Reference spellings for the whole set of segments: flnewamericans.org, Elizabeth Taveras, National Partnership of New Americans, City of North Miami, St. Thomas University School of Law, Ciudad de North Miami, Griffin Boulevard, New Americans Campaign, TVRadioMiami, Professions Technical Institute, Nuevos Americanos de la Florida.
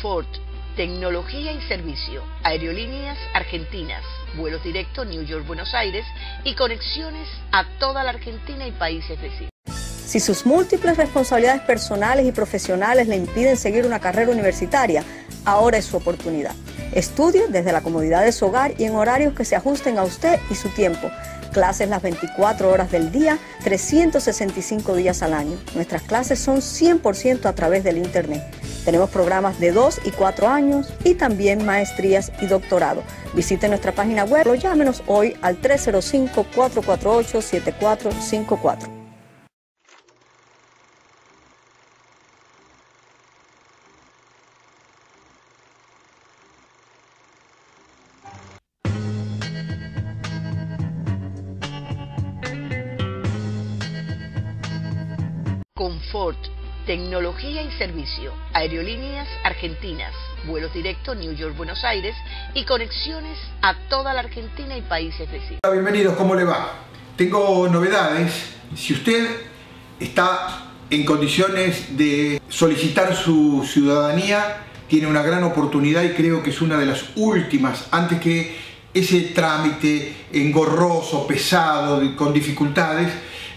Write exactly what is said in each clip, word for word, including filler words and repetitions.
confort, tecnología y servicio, aerolíneas argentinas, vuelos directos New York-Buenos Aires y conexiones a toda la Argentina y países vecinos. Si sus múltiples responsabilidades personales y profesionales le impiden seguir una carrera universitaria, ahora es su oportunidad. Estudie desde la comodidad de su hogar y en horarios que se ajusten a usted y su tiempo. Clases las veinticuatro horas del día, trescientos sesenta y cinco días al año. Nuestras clases son cien por ciento a través del Internet. Tenemos programas de dos y cuatro años y también maestrías y doctorado. Visite nuestra página web o llámenos hoy al tres cero cinco, cuatro cuatro ocho, siete cuatro cinco cuatro. Confort, tecnología y servicio, aerolíneas argentinas, vuelos directos New York-Buenos Aires y conexiones a toda la Argentina y países vecinos. Bienvenidos, ¿cómo le va? Tengo novedades. Si usted está en condiciones de solicitar su ciudadanía, tiene una gran oportunidad y creo que es una de las últimas, antes que ese trámite engorroso, pesado, con dificultades,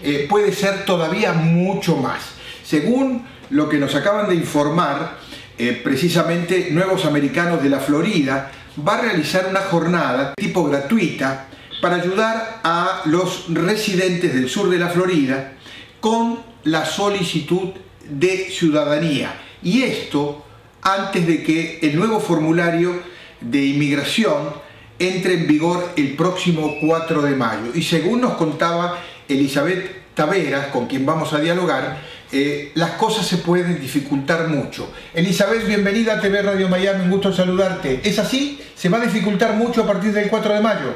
Eh, puede ser todavía mucho más. Según lo que nos acaban de informar, eh, precisamente Nuevos Americanos de la Florida va a realizar una jornada tipo gratuita para ayudar a los residentes del sur de la Florida con la solicitud de ciudadanía. Y esto antes de que el nuevo formulario de inmigración entre en vigor el próximo cuatro de mayo. Y según nos contaba Elizabeth Taveras, con quien vamos a dialogar, eh, las cosas se pueden dificultar mucho. Elizabeth, bienvenida a T V Radio Miami, un gusto saludarte. ¿Es así? ¿Se va a dificultar mucho a partir del cuatro de mayo?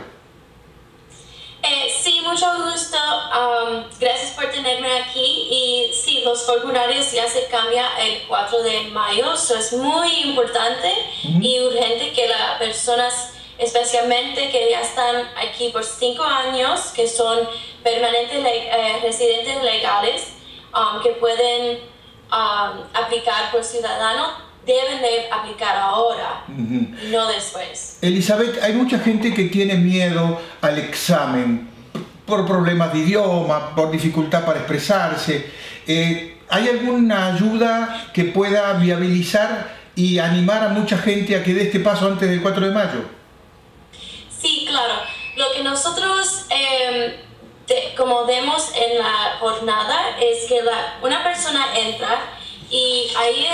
Eh, sí, mucho gusto. Um, gracias por tenerme aquí. Y sí, los formularios ya se cambian el cuatro de mayo. Eso es muy importante uh-huh. y urgente que las personas, especialmente que ya están aquí por cinco años, que son permanentes eh, residentes legales, um, que pueden um, aplicar por ciudadano, deben de aplicar ahora, uh-huh. no después. Elizabeth, hay mucha gente que tiene miedo al examen, por problemas de idioma, por dificultad para expresarse. Eh, ¿Hay alguna ayuda que pueda viabilizar y animar a mucha gente a que dé este paso antes del cuatro de mayo? Sí, claro. Lo que nosotros, eh, de, como vemos en la jornada, es que la, una persona entra y ahí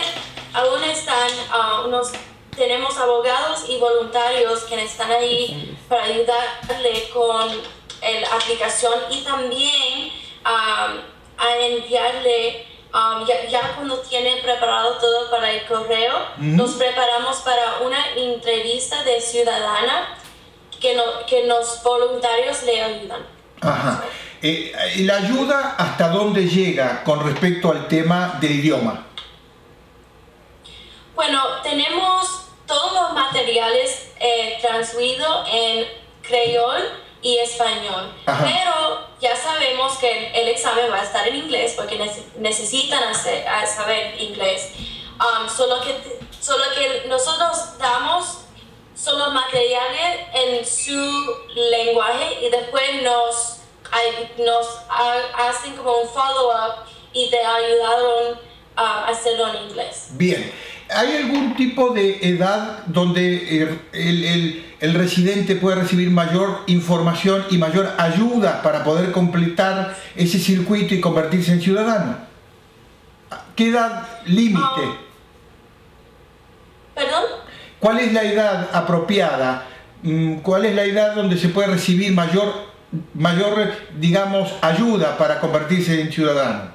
aún están uh, unos, tenemos abogados y voluntarios que están ahí para ayudarle con eh, la aplicación y también um, a enviarle, um, ya, ya cuando tiene preparado todo para el correo, mm-hmm. nos preparamos para una entrevista de ciudadana que, no, que los voluntarios le ayudan. Ajá. Eh, ¿La ayuda hasta dónde llega con respecto al tema del idioma? Bueno, tenemos todos los materiales eh, transcritos en creol y español. Ajá. Pero ya sabemos que el examen va a estar en inglés porque necesitan hacer, saber inglés. Um, solo, que, solo que nosotros damos son los materiales en su lenguaje y después nos, nos hacen como un follow-up y te ayudaron a hacerlo en inglés. Bien. ¿Hay algún tipo de edad donde el, el, el, el residente puede recibir mayor información y mayor ayuda para poder completar ese circuito y convertirse en ciudadano? ¿Qué edad límite? Um, ¿Perdón? ¿Cuál es la edad apropiada? ¿Cuál es la edad donde se puede recibir mayor, mayor, digamos, ayuda para convertirse en ciudadano?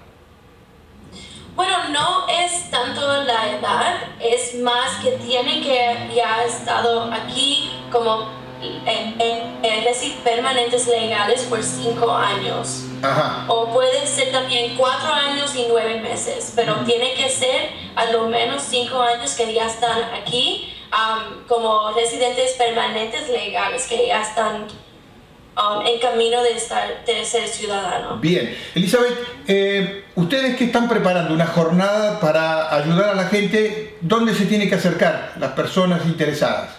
Bueno, no es tanto la edad, es más que tienen que ya ha estado aquí como en, en, en residencias permanentes legales por cinco años. Ajá. O puede ser también cuatro años y nueve meses, pero tiene que ser a lo menos cinco años que ya están aquí. Um, como residentes permanentes legales que ya están um, en camino de, estar, de ser ciudadano. Bien, Elizabeth, eh, ustedes que están preparando una jornada para ayudar a la gente, ¿dónde se tienen que acercar las personas interesadas?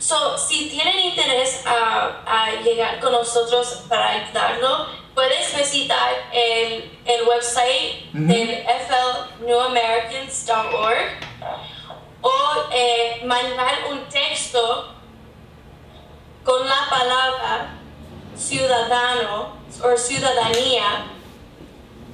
So, si tienen interés a, a llegar con nosotros para ayudarlo, puedes visitar el, el website uh-huh. del f l new americans punto org o eh, mandar un texto con la palabra ciudadano o ciudadanía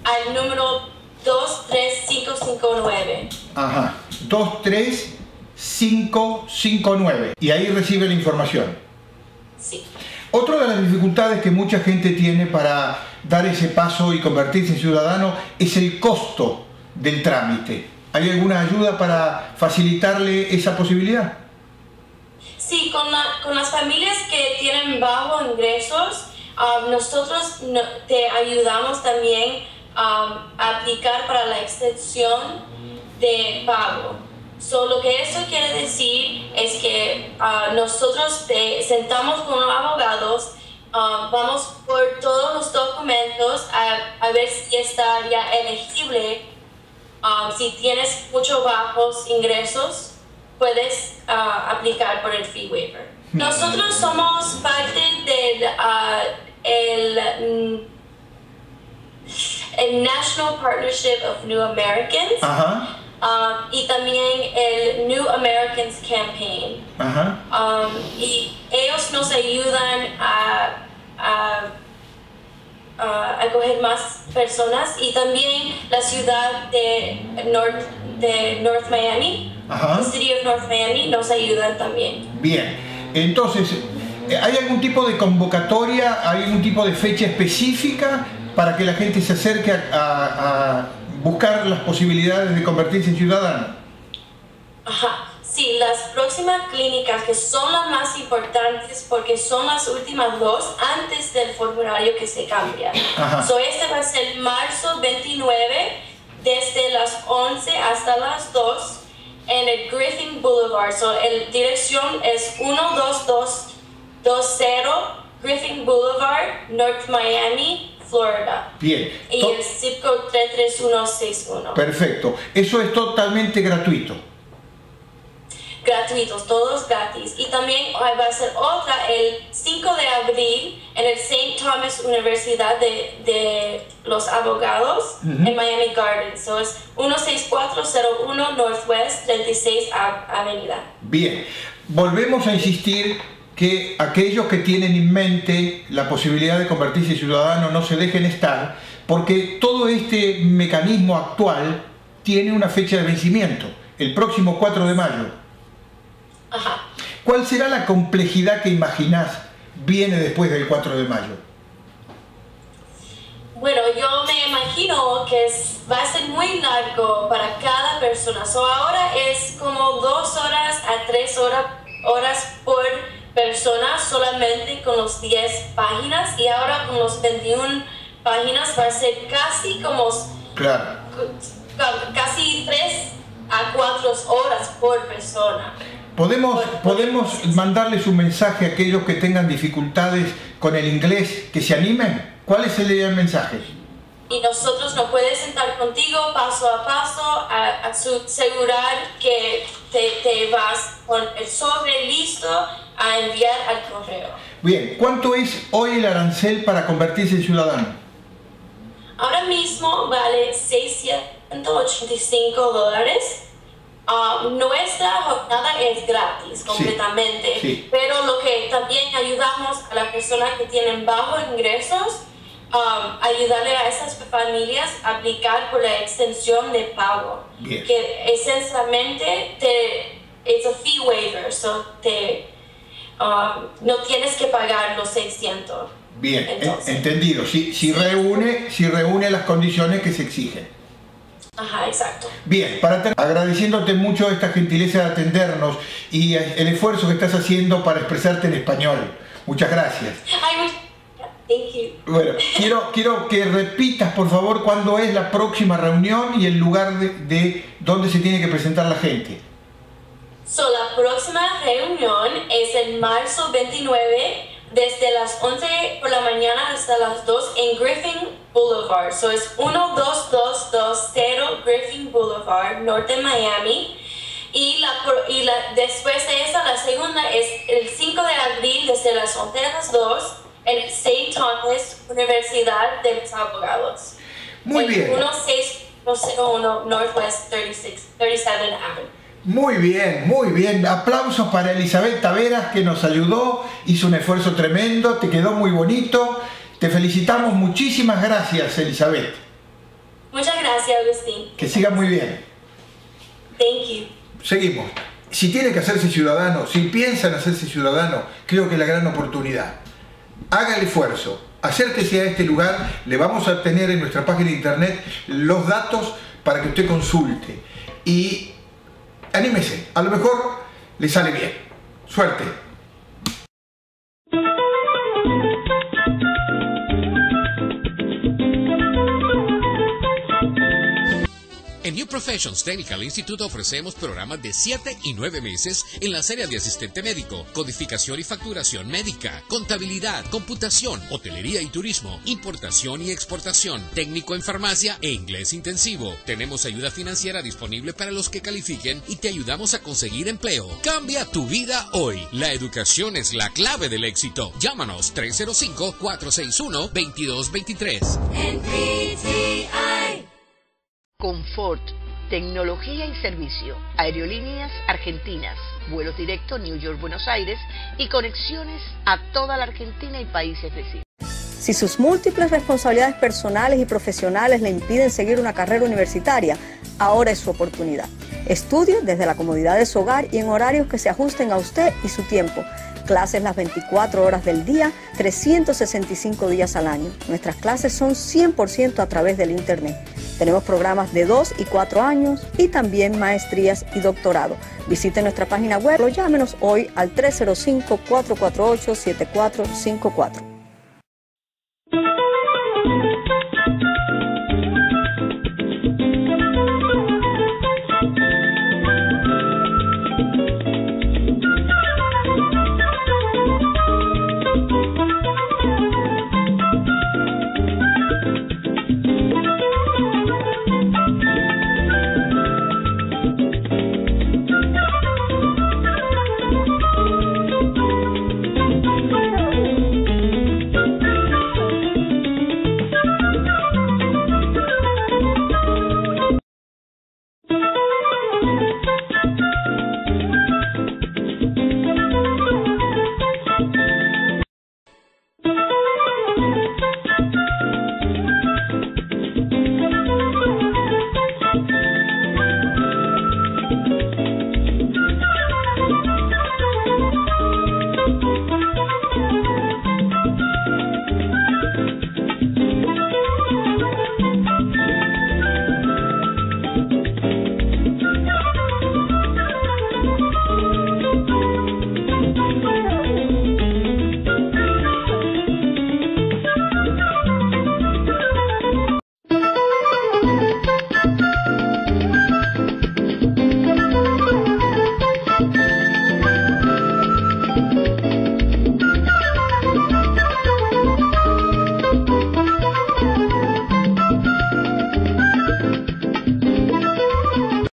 al número dos tres cinco cinco nueve. Ajá, dos tres cinco cinco nueve. Y ahí recibe la información. Sí. Otra de las dificultades que mucha gente tiene para dar ese paso y convertirse en ciudadano es el costo del trámite. ¿Hay alguna ayuda para facilitarle esa posibilidad? Sí, con, la, con las familias que tienen bajos ingresos, um, nosotros no, te ayudamos también um, a aplicar para la exención de pago. So, lo que eso quiere decir es que uh, nosotros te sentamos con los abogados, uh, vamos por todos los documentos a, a ver si está ya elegible. Uh, si tienes muchos bajos ingresos, puedes uh, aplicar por el fee waiver. Nosotros somos parte del uh, el, el National Partnership of New Americans. Uh-huh. Uh, y también el New Americans Campaign. Ajá. Um, y ellos nos ayudan a, a, a, a coger más personas, y también la ciudad de North, de North Miami, ajá, City of North Miami, nos ayudan también. Bien, entonces, ¿hay algún tipo de convocatoria, hay algún tipo de fecha específica para que la gente se acerque a, a, a buscar las posibilidades de convertirse en ciudadano? Ajá, sí, las próximas clínicas, que son las más importantes porque son las últimas dos antes del formulario que se cambia. Ajá. So, este va a ser marzo veintinueve, desde las once hasta las dos, en el Griffin Boulevard. So, la dirección es uno dos dos dos cero Griffin Boulevard, North Miami, Florida. Bien. Y el zip code tres tres uno seis uno. Perfecto. Eso es totalmente gratuito. Gratuitos, todos gratis. Y también va a ser otra el cinco de abril en el Saint Thomas Universidad de, de los Abogados, uh-huh, en Miami Gardens. So es uno seis cuatro cero uno Northwest treinta y seis Avenida. Bien. Volvemos a insistir que aquellos que tienen en mente la posibilidad de convertirse en ciudadano no se dejen estar, porque todo este mecanismo actual tiene una fecha de vencimiento, el próximo cuatro de mayo. Ajá. ¿Cuál será la complejidad que imaginás viene después del cuatro de mayo? Bueno, yo me imagino que es, va a ser muy largo para cada persona. So, ahora es como dos horas a tres horas, horas por personas solamente con los diez páginas, y ahora con los veintiuna páginas va a ser casi como, claro, casi tres a cuatro horas por persona. Podemos, por, podemos por mandarles un mensaje a aquellos que tengan dificultades con el inglés, que se animen. ¿Cuál es el mensaje? Y nosotros nos puedes sentar contigo paso a paso a, a asegurar que te, te vas con el sobre listo a enviar al correo. Bien, ¿cuánto es hoy el arancel para convertirse en ciudadano? Ahora mismo vale seiscientos ochenta y cinco dólares. Uh, nuestra jornada es gratis completamente, sí, sí, pero lo que también ayudamos a las personas que tienen bajos ingresos, Um, ayudarle a esas familias a aplicar por la exención de pago. Bien. Que esencialmente te, es un fee waiver, so te, um, no tienes que pagar los seiscientos. Bien, entonces, entendido, si, si, sí. reúne, si reúne las condiciones que se exigen. Ajá, exacto. Bien, para terminar, agradeciéndote mucho esta gentileza de atendernos y el esfuerzo que estás haciendo para expresarte en español. Muchas gracias. Ay, bueno, quiero, quiero que repitas, por favor, cuándo es la próxima reunión y el lugar de, de donde se tiene que presentar la gente. So, la próxima reunión es en marzo veintinueve desde las once por la mañana hasta las dos en Griffin Boulevard. So es uno dos dos dos cero Griffin Boulevard, Norte Miami. Y, la, y la, después de esa, la segunda es el cinco de abril desde las once a las dos en el Saint Thomas Universidad de los Abogados. Muy bien. uno seis cero uno Northwest thirty-six, thirty-seven Avenue. Muy bien, muy bien. Aplausos para Elizabeth Taveras, que nos ayudó, hizo un esfuerzo tremendo, te quedó muy bonito. Te felicitamos, muchísimas gracias, Elizabeth. Muchas gracias, Agustín. Que siga muy bien. Thank you. Seguimos. Si tiene que hacerse ciudadano, si piensa en hacerse ciudadano, creo que es la gran oportunidad. Haga el esfuerzo, acérquese a este lugar, le vamos a tener en nuestra página de internet los datos para que usted consulte. Y anímese, a lo mejor le sale bien. Suerte. En New Professions Technical Institute ofrecemos programas de siete y nueve meses en las áreas de asistente médico, codificación y facturación médica, contabilidad, computación, hotelería y turismo, importación y exportación, técnico en farmacia e inglés intensivo. Tenemos ayuda financiera disponible para los que califiquen y te ayudamos a conseguir empleo. Cambia tu vida hoy. La educación es la clave del éxito. Llámanos tres cero cinco, cuatro seis uno, dos dos dos tres. Confort, tecnología y servicio, aerolíneas argentinas, vuelos directos New York-Buenos Aires y conexiones a toda la Argentina y países vecinos. Si sus múltiples responsabilidades personales y profesionales le impiden seguir una carrera universitaria, ahora es su oportunidad. Estudie desde la comodidad de su hogar y en horarios que se ajusten a usted y su tiempo. Clases las veinticuatro horas del día, trescientos sesenta y cinco días al año. Nuestras clases son cien por ciento a través del Internet. Tenemos programas de dos y cuatro años y también maestrías y doctorado. Visite nuestra página web o llámenos hoy al tres cero cinco, cuatro cuatro ocho, siete cuatro cinco cuatro.